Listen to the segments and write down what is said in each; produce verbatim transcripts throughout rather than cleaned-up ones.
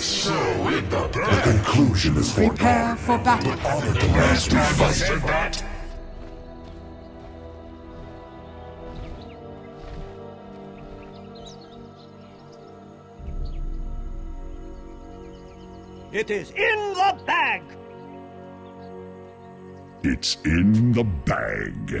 is so in the bag. The conclusion is foregone. Prepare for battle. But honor the last we fight. It is in the bag. It's in the bag.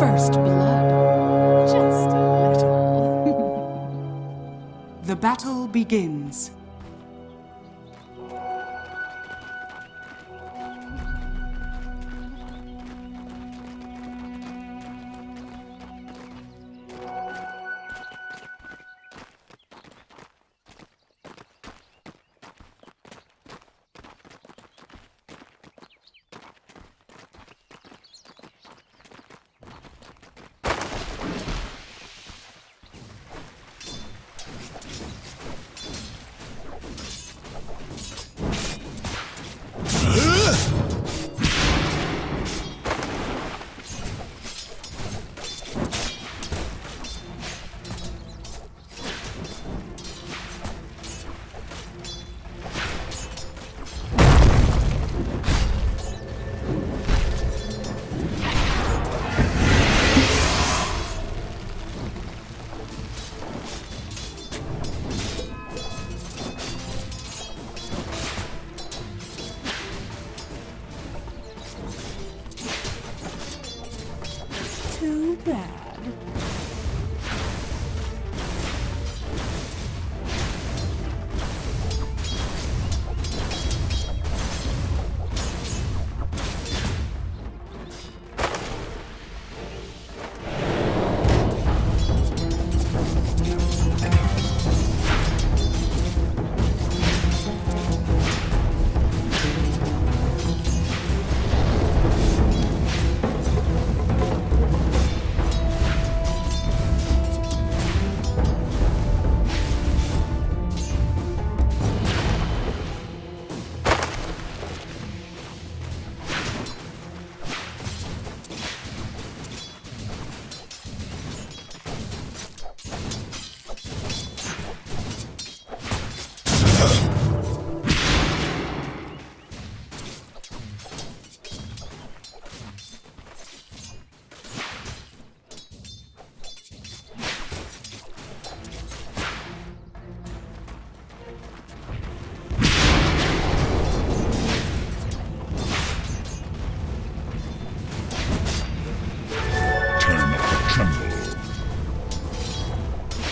First blood. Just a little. The battle begins.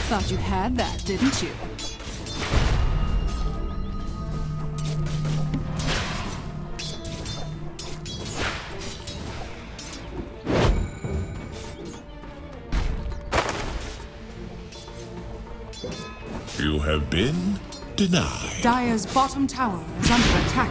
Thought you had that, didn't you? You have been denied. Dire's bottom tower is under attack.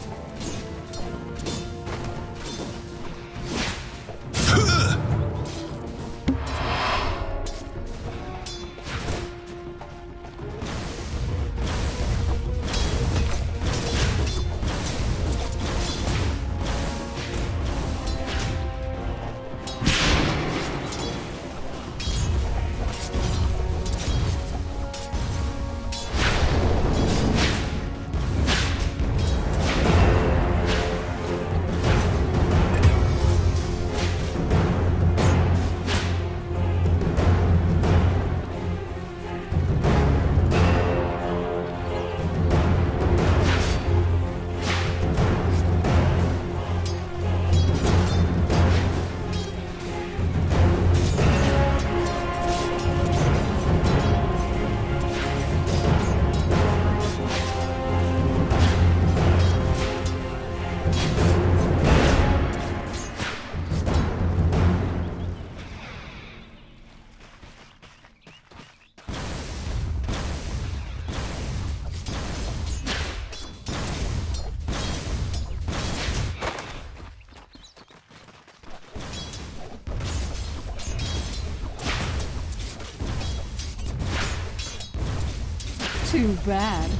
Too bad.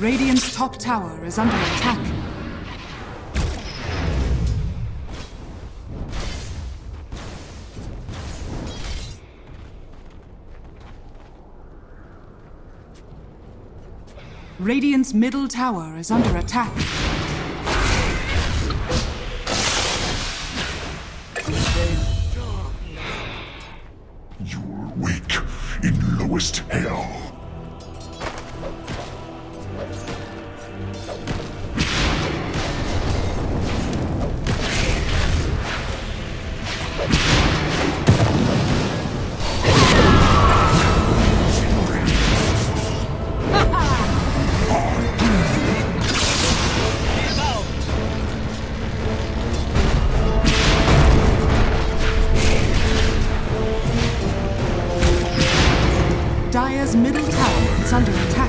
Radiant's top tower is under attack. Radiant's middle tower is under attack. You're weak in lowest hell. Dire's middle tower is under attack.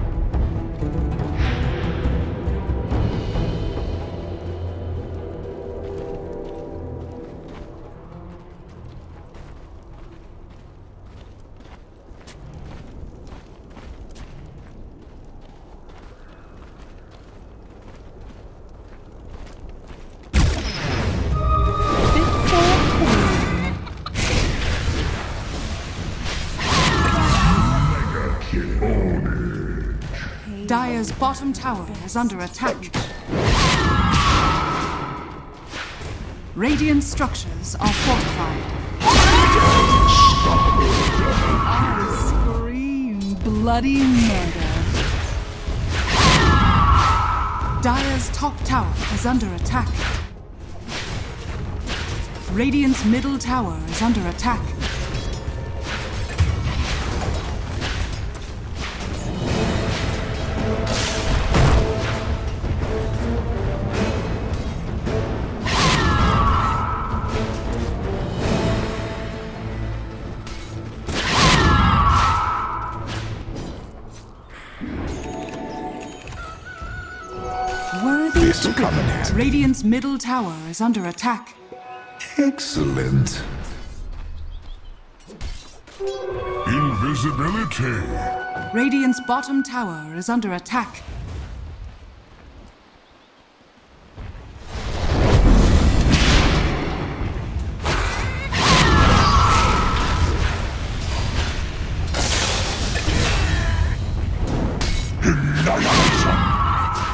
Dire's bottom tower is under attack. Radiant structures are fortified. Ah, scream. bloody murder. Dire's top tower is under attack. Radiant's middle tower is under attack. Radiant's middle tower is under attack. Excellent. Invisibility. Radiant's bottom tower is under attack.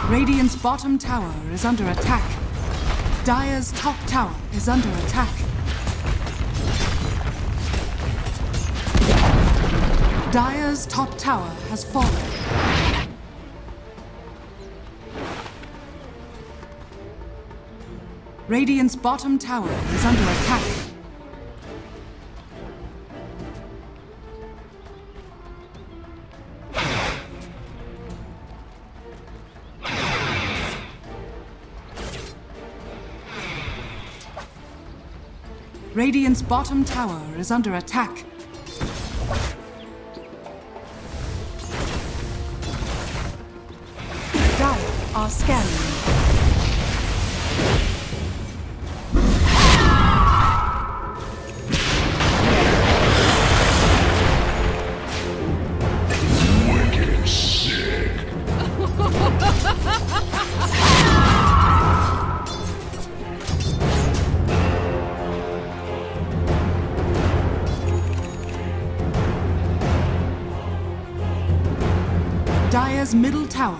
Radiant's bottom tower is under attack. Dire's top tower is under attack. Dire's top tower has fallen. Radiant's bottom tower is under attack. Radiant's bottom tower is under attack. Dire are scanning. Wicked sick. Dire's middle tower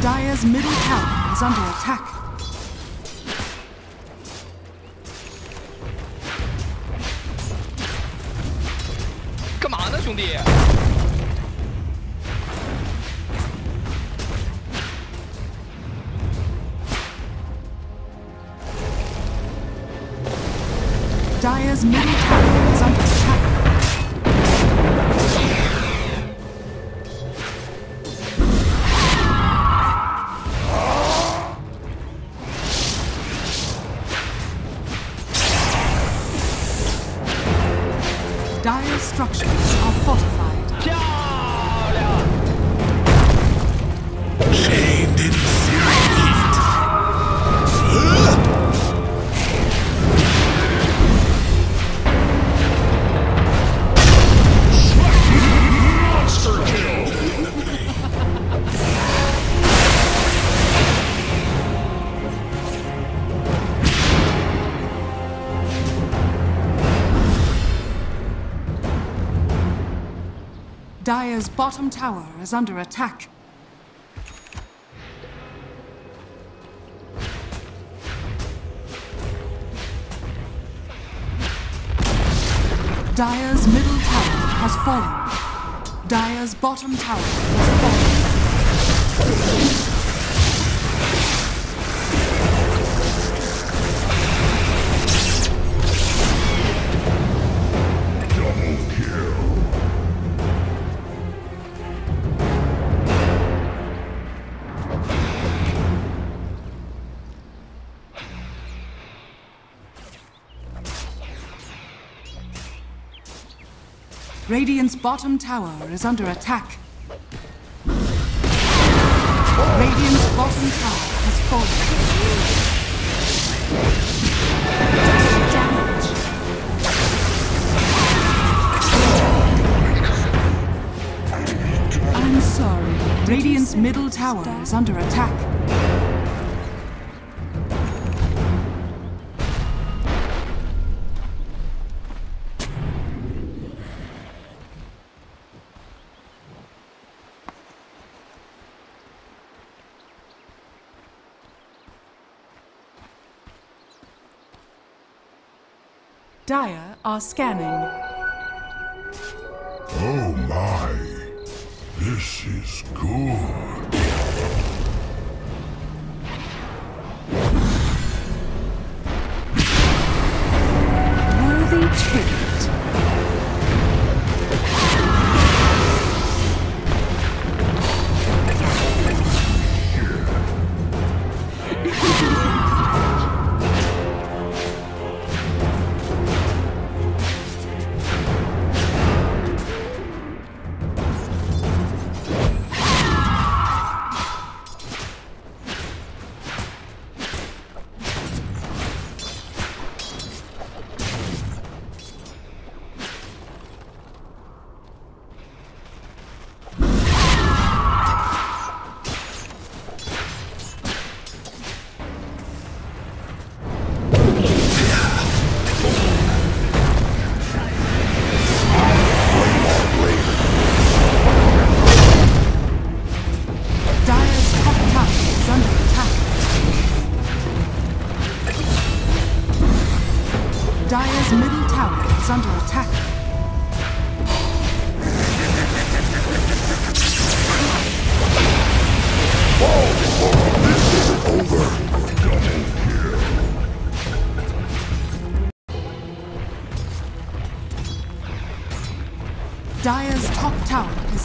Dire's middle tower is under attack. Come on,兄弟! Dire's middle tower is under attack. Dire's structures are fortified. Chained in series. Dire's bottom tower is under attack. Dire's middle tower has fallen. Dire's bottom tower has fallen. Double kill. Radiant's bottom tower is under attack. Radiant's bottom tower has fallen. Dyer's middle tower is under attack. Dyer are scanning. Oh my, this is good. Worthy tribute. Dyer's middle tower is under attack. Whoa, this isn't over. Come in here. Dyer's top tower is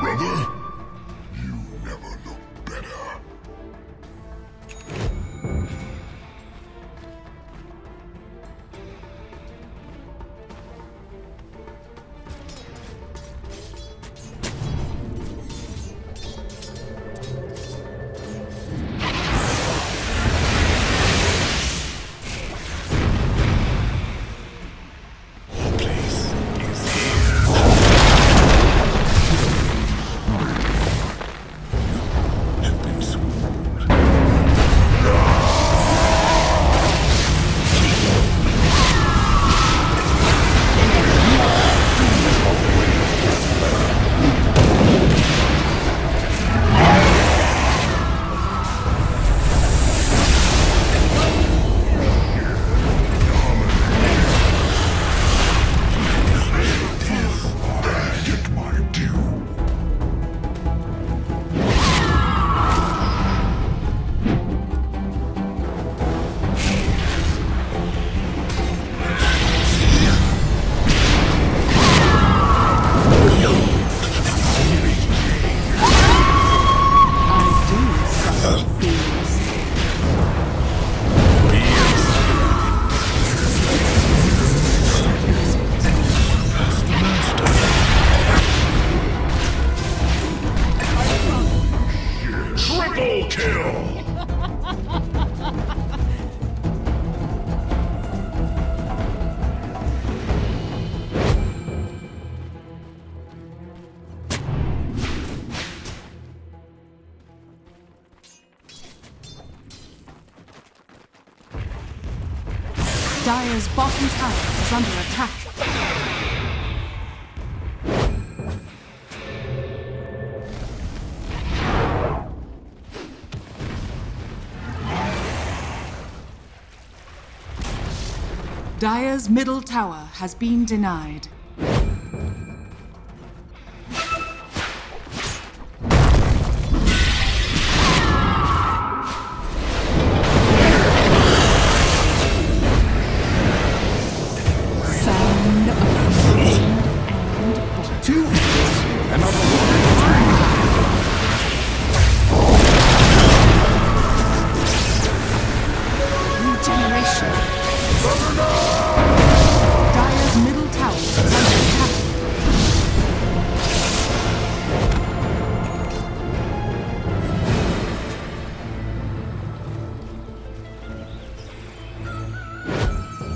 Brother, you never look better. Dyer's bottom tower is under attack. Dyer's middle tower has been denied. Sound of Dire's middle tower is under attack. Oh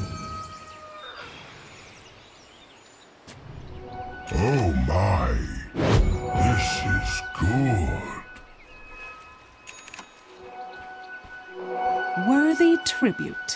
my, this is good. Worthy tribute.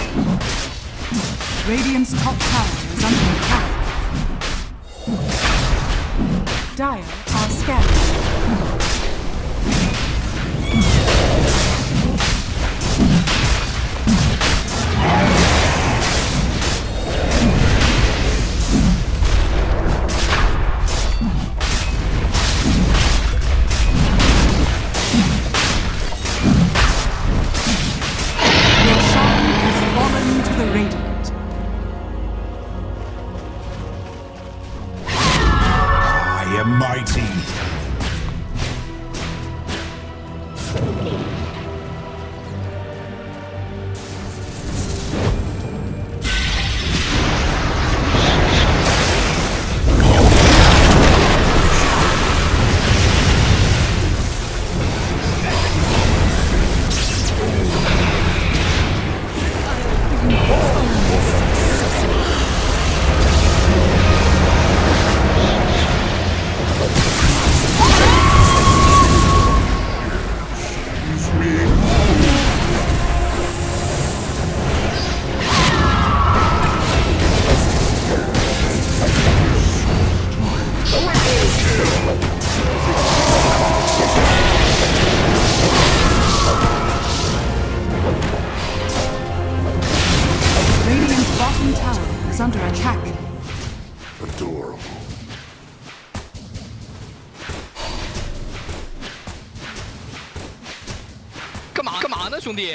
Radiant's top tower is under attack. Dire are scattered. Your shine has fallen to the Radiant. Mighty. Under attack. Adorable.干嘛干嘛呢，兄弟？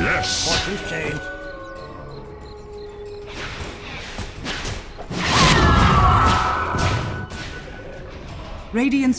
Yes. Fortune's changed. Radiant's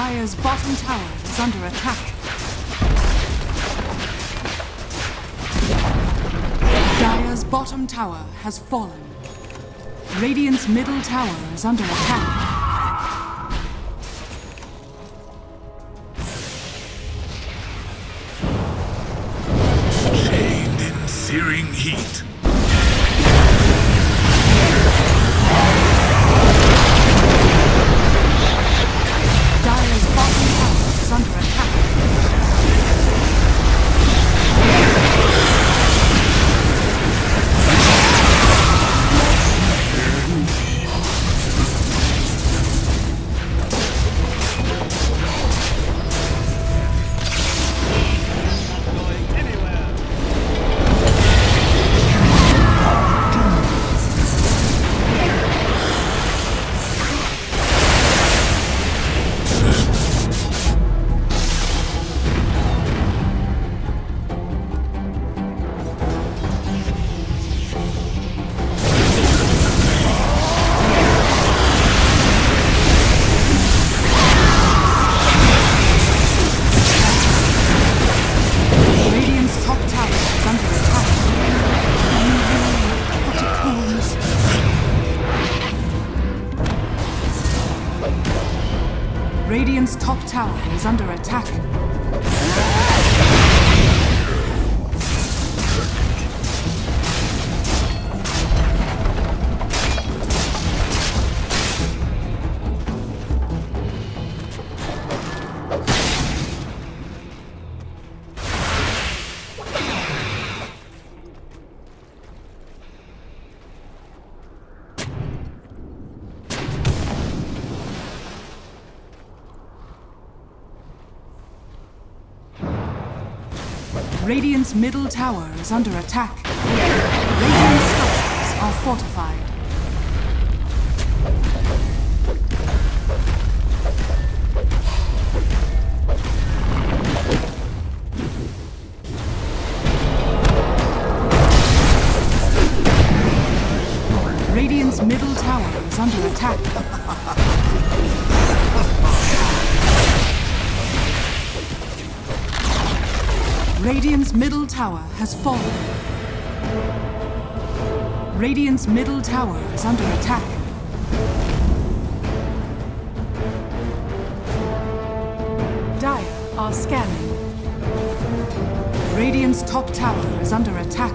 Dire's bottom tower is under attack. Dire's bottom tower has fallen. Radiant's middle tower is under attack. Radiant's top tower is under attack. Radiant's middle tower is under attack. Radiant's towers are fortified. Radiant's middle tower is under attack. Radiant's middle tower has fallen. Radiant's middle tower is under attack. Dire are scanning. Radiant's top tower is under attack.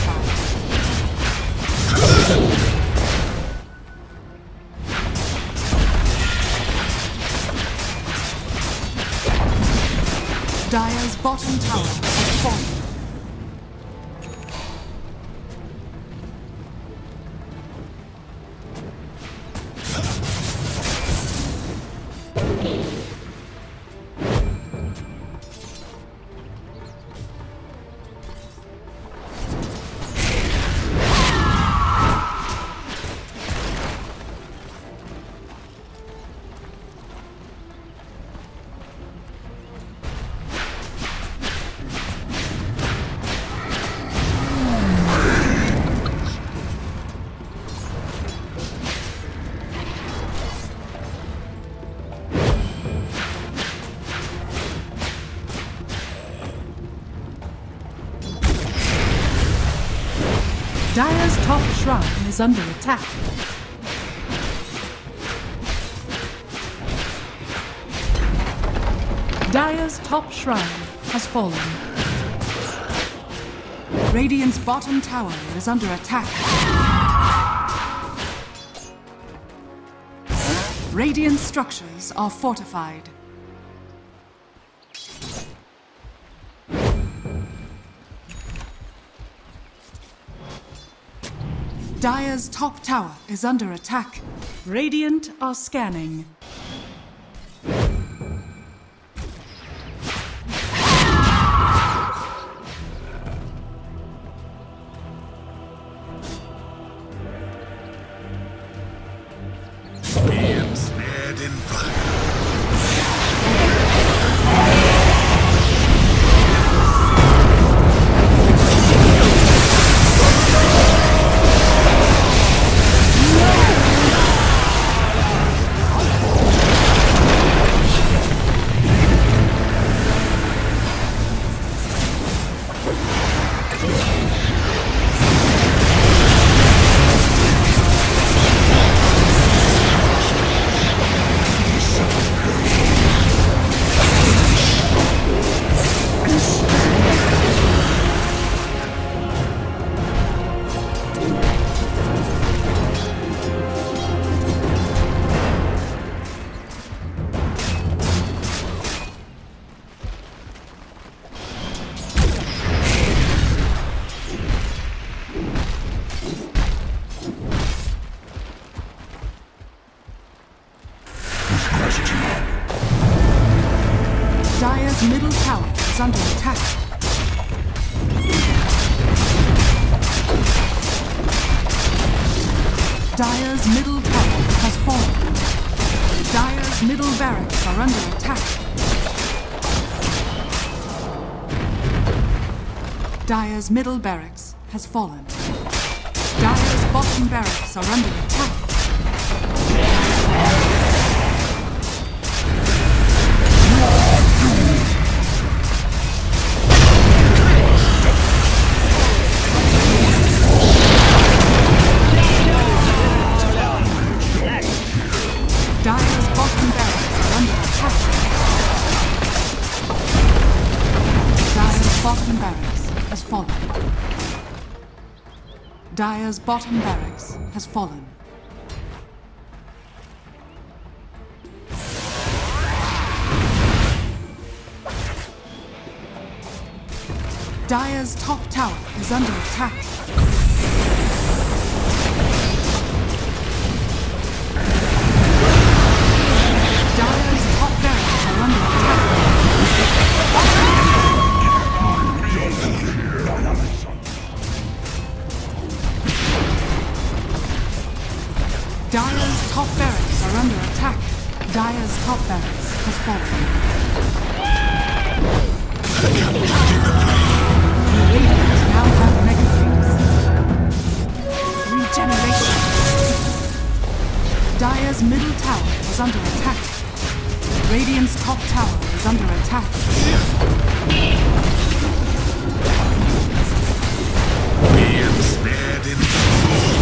Dire's bottom tower has fallen. Dire's top shrine is under attack. Dire's top shrine has fallen. Radiant's bottom tower is under attack. Radiant structures are fortified. Dire's top tower is under attack. Radiant are scanning. Dire's middle tower is under attack. Dire's middle tower has fallen. Dire's middle barracks are under attack. Dire's middle barracks has fallen. Dire's bottom barracks are under attack. Dire's bottom barracks has fallen. Dire's top tower is under attack. Dire's top barracks are under attack. Dire's top barracks are under attack. Dire's top barracks has fallen. The Radiant now have mega things. Regeneration. Dire's middle tower is under attack. Radiant's top tower is under attack. We am spared in trouble.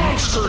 Monster